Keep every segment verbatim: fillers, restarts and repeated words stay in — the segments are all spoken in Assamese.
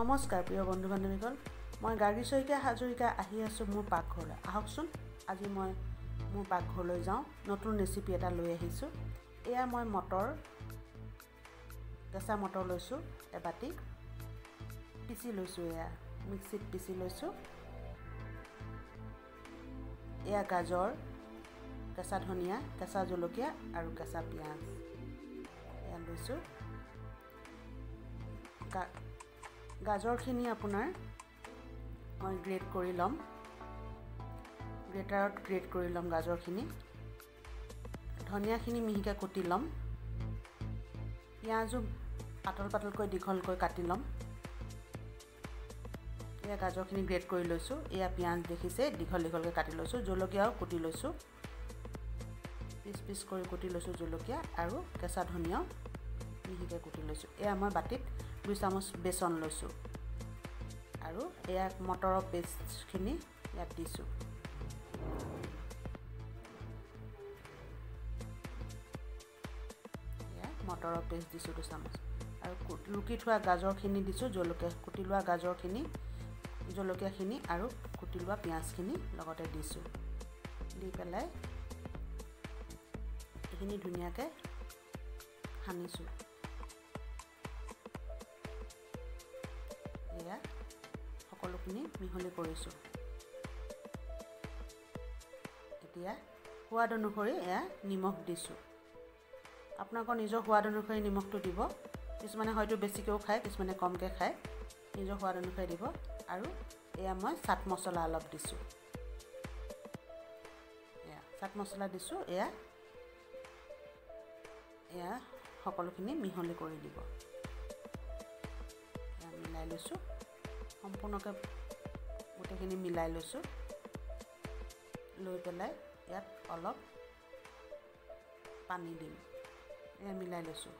নমস্কাৰ প্ৰিয় বন্ধু বান্ধৱীসকল, মই গাৰ্গী শইকীয়া হাজৰিকা আহি আছোঁ মোৰ পাকঘৰলৈ। আহকচোন আজি মই মোৰ পাকঘৰলৈ যাওঁ। নতুন ৰেচিপি এটা লৈ আহিছোঁ। এয়া মই মটৰ, কেঁচা মটৰ লৈছোঁ এবাটি, পিচি লৈছোঁ, এয়া মিক্সিত পিচি লৈছোঁ। এয়া গাজৰ, কেঁচা ধনিয়া, কেঁচা জলকীয়া আৰু কেঁচা পিঁয়াজ এয়া লৈছোঁ। গাজৰখিনি আপোনাৰ মই গ্ৰেড কৰি ল'ম, গ্ৰেটাৰত গ্ৰেড কৰি ল'ম গাজৰখিনি। ধনিয়াখিনি মিহিকৈ কুটি ল'ম। পিঁয়াজো পাতল পাতলকৈ দীঘলকৈ কাটি ল'ম। এয়া গাজৰখিনি গ্ৰেড কৰি লৈছোঁ। এয়া পিঁয়াজ দেখিছে দীঘল দীঘলকৈ কাটি লৈছোঁ। জলকীয়াও কুটি লৈছোঁ, পিচ পিচ কৰি কুটি লৈছোঁ জলকীয়া আৰু কেঁচা ধনিয়াও মিহিকৈ কুটি লৈছোঁ। এয়া মই বাতিত দুই চামুচ বেচন লৈছোঁ আৰু এয়া মটৰৰ পেষ্টখিনি ইয়াত দিছোঁ। এয়া মটৰৰ পেষ্ট দিছোঁ দুই চামুচ আৰু লুকি থোৱা গাজৰখিনি দিছোঁ, জলকীয়া কুটি লোৱা গাজৰখিনি, জলকীয়াখিনি আৰু কুটি লোৱা পিঁয়াজখিনি লগতে দিছোঁ। দি পেলাই এইখিনি ধুনীয়াকৈ সানিছোঁ। এয়া সকলোখিনি মিহলি কৰিছোঁ। এতিয়া সোৱাদ অনুসৰি এয়া নিমখ দিছোঁ। আপোনালোকৰ নিজৰ সোৱাদ অনুসৰি নিমখটো দিব। কিছুমানে হয়তো বেছিকৈও খায়, কিছুমানে কমকৈ খায়, নিজৰ সোৱাদ অনুসৰি দিব। আৰু এয়া মই চাট মছলা অলপ দিছোঁ। এয়া চাট মছলা দিছোঁ। এয়া এয়া সকলোখিনি মিহলি কৰি দিব। মিলাই লৈছোঁ সম্পূৰ্ণকৈ, গোটেইখিনি মিলাই লৈছোঁ। লৈ পেলাই ইয়াত অলপ পানী দিম। এয়া মিলাই লৈছোঁ,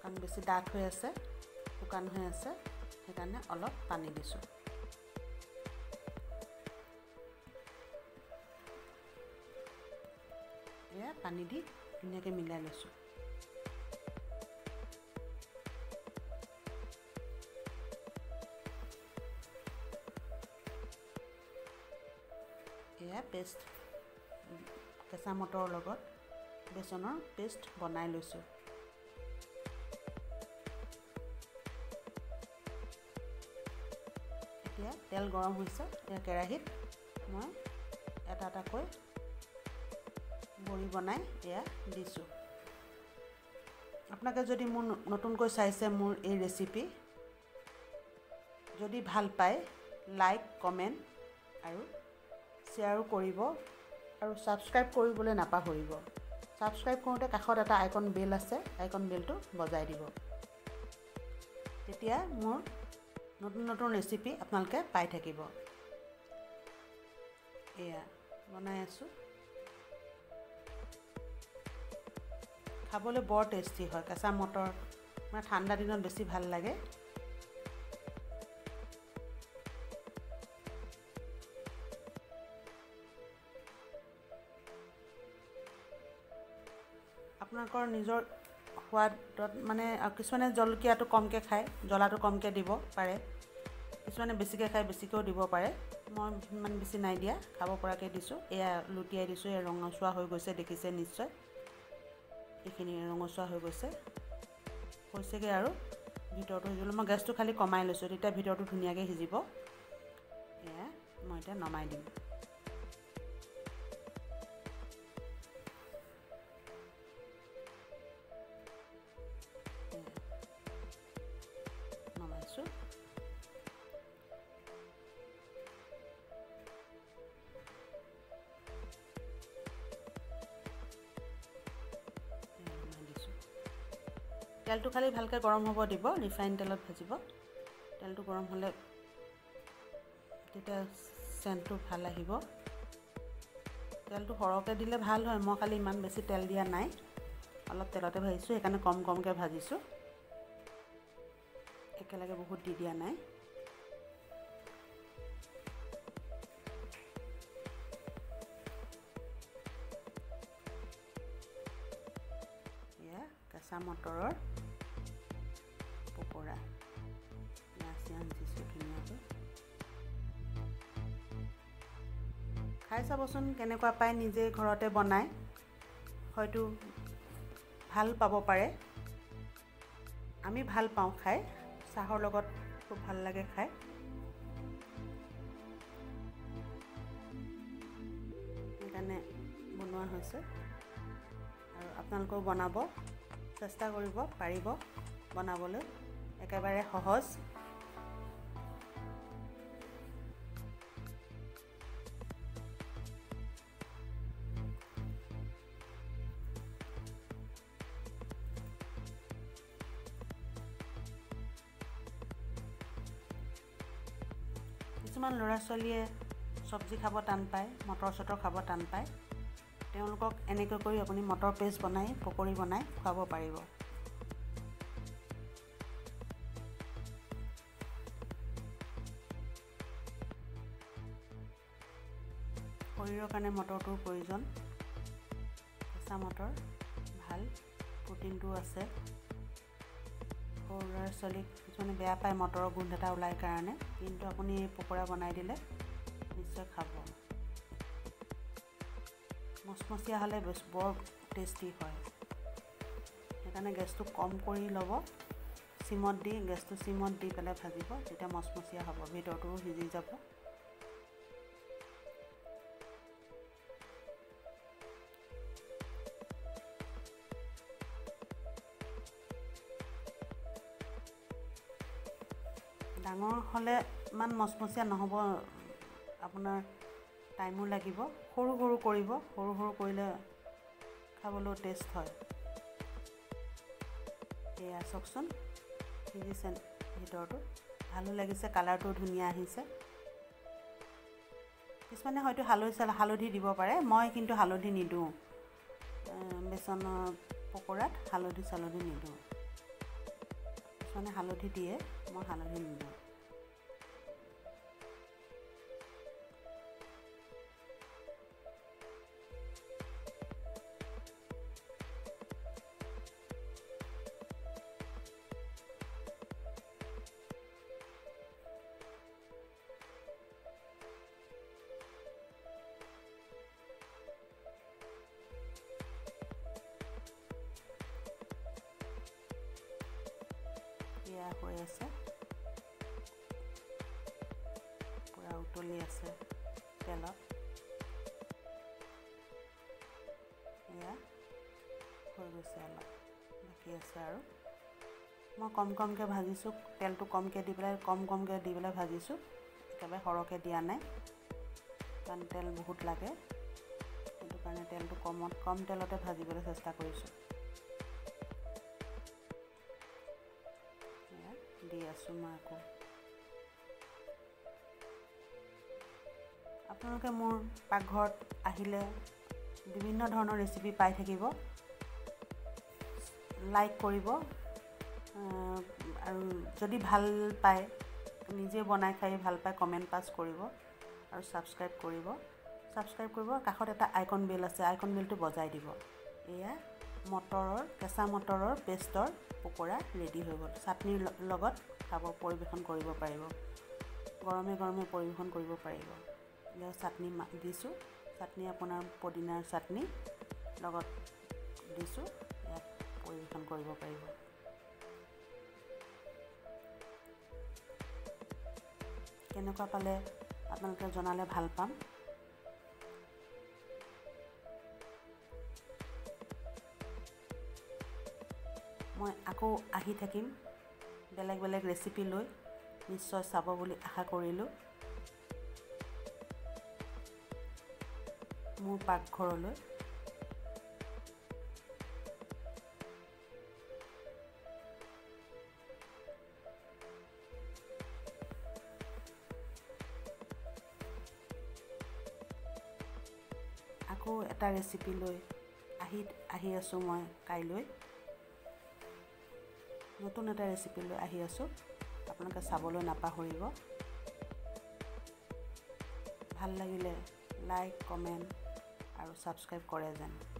কাৰণ বেছি ডাঠ হৈ আছে, শুকান হৈ আছে, সেইকাৰণে অলপ পানী দিছোঁ। এয়া পানী দি ধুনীয়াকৈ মিলাই লৈছোঁ। এয়া পেষ্ট, কেঁচা মটৰৰ লগত বেচনৰ পেষ্ট বনাই লৈছোঁ। এতিয়া তেল গৰম হৈছে। এতিয়া কেৰাহীত মই এটা এটাকৈ বড়ি বনাই এয়া দিছোঁ। আপোনালোকে যদি মোৰ নতুনকৈ চাইছে মোৰ এই ৰেচিপি, যদি ভাল পায় লাইক, কমেণ্ট আৰু শ্বেয়াৰো কৰিব আৰু ছাবস্ক্ৰাইব কৰিবলৈ নাপাহৰিব। ছাবস্ক্ৰাইব কৰোঁতে কাষত এটা আইকন বেল আছে, আইকন বেলটো বজাই দিব। তেতিয়া মোৰ নতুন নতুন ৰেচিপি আপোনালোকে পাই থাকিব। এয়া বনাই আছোঁ। খাবলৈ বৰ টেষ্টি হয় কেঁচা মটৰ, মানে ঠাণ্ডা দিনত বেছি ভাল লাগে। আপোনালোকৰ নিজৰ সোৱাদত, মানে কিছুমানে জলকীয়াটো কমকৈ খায়, জ্বলাটো কমকৈ দিব পাৰে, কিছুমানে বেছিকৈ খায়, বেছিকৈও দিব পাৰে। মই ইমান বেছি নাই দিয়া, খাব পৰাকৈ দিছোঁ। এয়া লুটিয়াই দিছোঁ। এয়া ৰঙচুৱা হৈ গৈছে, দেখিছে নিশ্চয়, এইখিনি ৰঙচুৱা হৈ গৈছে, হৈছেগৈ আৰু ভিতৰটো সিজিবলৈ। মই গেছটো খালি কমাই লৈছোঁ, তেতিয়া ভিতৰটো ধুনীয়াকৈ সিজিব। এয়া মই এতিয়া নমাই দিম। নমাইছোঁ। তেলটো খালি ভালকৈ গৰম হ'ব দিব, ৰিফাইন তেলত ভাজিব। তেলটো গৰম হ'লে তেতিয়া চেণ্টটো ভাল আহিব। তেলটো সৰহকৈ দিলে ভাল হয়। মই খালি ইমান বেছি তেল দিয়া নাই, অলপ তেলতে ভাজিছোঁ, সেইকাৰণে কম কমকৈ ভাজিছোঁ, একেলগে বহুত দি দিয়া নাই। কেঁচা মটৰৰ পকোৰা, পিঁয়াজ খাই চাবচোন কেনেকুৱা পায় নিজে ঘৰতে বনায় হয়তো ভাল পাব পাৰে আমি ভাল পাওঁ খাই চাহৰ লগত খুব ভাল লাগে খাই এখানে বনোৱা হৈছে আৰু আপোনালোকও বনাব চেষ্টা কৰিব পাৰিব বনাবলৈ একেবাৰে সহজ কিছুমান লৰা চলিয়ে সবজি খাব টান পায় মটৰ চটৰ খাব টান পায় তেওঁলোকক এনেকৈ কৰি আপুনি মটৰ পেষ্ট বনাই পকৰি বনাই খাব পাৰিব শৰীৰৰ কাৰণে মটৰটোৰ প্ৰয়োজন কেঁচা মটৰ ভাল প্ৰটিনটো আছে সৰুৰ চলিক কিছুমানে বেয়া পায় মটৰৰ গোন্ধ এটা ওলাই কাৰণে কিন্তু আপুনি পকৰা বনাই দিলে নিশ্চয় খাব মচমচীয়া হলে বৰ টেষ্টি হয় সেইকাৰণে গেছটো কম কৰি ল'ব সিমত দি গেছটো সিমত দি পেলাই ভাজিব তেতিয়া মচমচীয়া হ'ব ভিতৰটো সিজি যাব ডাঙৰ হলে মান মচমচীয়া নহব আপোনাৰ টাইমও লাগিব সৰু সৰু কৰিব সৰু সৰু কৰিলে খাবলৈ টেষ্ট হয় এয়া সকচন সিজিছেন ভিতৰটো ভালো লাগিছে কালাৰটো ধুনিয়া আহিছে কিছুমানে হয়তো হালধি হালধি দিব পাৰে মই কিন্তু হালধি নিদু বেচনৰ পকৰাত হালধি চালধি নিদু মানে হালধি দিয়ে মই হালধি নিদু या होय আছে পুরা উতলি আছে তেলত ইয়া হৈ গৈছে আলা বাকি আছে আৰু মই কম কমকে ভাজিছো তেলটো কমকে দি পেলাই কম কমকে দি পেলাই ভাজিছো একেবাৰে হৰকে দিয়া নাই কাৰণ তেল বহুত লাগে সেইটো কাৰণে তেলটো কমত কম তেলতে ভাজিবলৈ চেষ্টা কৰিছো সুমাকো আপোনালোকে মোৰ পাকঘৰত আহিলে বিভিন্ন ধৰণৰ ৰেচিপি পাই থাকিব লাইক কৰিব আৰু যদি ভাল পায় নিজে বনাই খাই ভাল পায় কমেন্ট পাছ কৰিব আৰু সাবস্ক্ৰাইব কৰিব সাবস্ক্ৰাইব কৰিব কাষত এটা আইকন বেল আছে আইকন বেলটো বজাই দিব এয়া মটৰৰ কেঁচা মটৰৰ পেষ্টৰ পকৰা ৰেডি হৈ গ'ল চাটনিৰ লগত খাব পৰিবেশন কৰিব পাৰিব গৰমে গৰমে পৰিবেশন কৰিব পাৰিব ইয়াৰ চাটনি দিছো চাটনি আপোনাৰ পদিনাৰ চাটনি লগত দিছো ইয়াত পৰিবেশন কৰিব পাৰিব কেনেকুৱা পালে আপোনালোকে জনালে ভাল পাম মই আকৌ আহি থাকিম বেলেগ বেলেগ ৰেচিপি লৈ নিশ্চয় চাব বুলি আশা কৰিলোঁ মোৰ পাকঘৰলৈ আকৌ এটা ৰেচিপি লৈ আহি আহি আছো মই কাইলৈ নতুন এটা ৰেচিপি লৈ আহি আছো আপোনালোকে চাবলৈ নাপাহৰিব ভাল লাগিলে লাইক কমেন্ট আৰু সাবস্ক্ৰাইব কৰে যেন